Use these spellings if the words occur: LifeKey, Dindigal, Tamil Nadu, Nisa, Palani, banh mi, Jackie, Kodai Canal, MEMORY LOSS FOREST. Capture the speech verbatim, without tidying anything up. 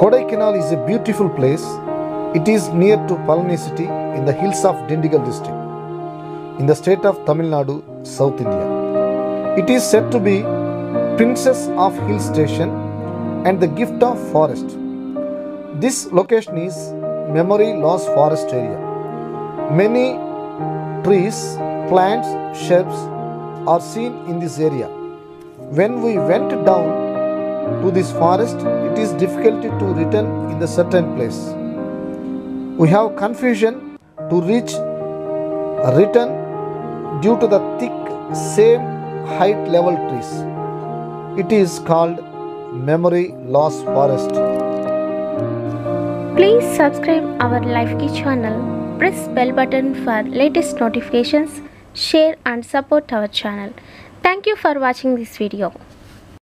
Kodai Canal is a beautiful place. It is near to Palani city in the hills of Dindigal district, in the state of Tamil Nadu, South India. It is said to be Princess of Hill Station and the gift of forest. This location is memory loss forest area. Many trees, plants, shrubs are seen in this area. When we went down to this forest, it is difficult to return in the certain place. We have confusion to reach a return due to the thick same height level trees. It is called memory loss forest. Please subscribe our LifeKey channel. Press bell button for latest notifications. Share and support our channel. Thank you for watching this video.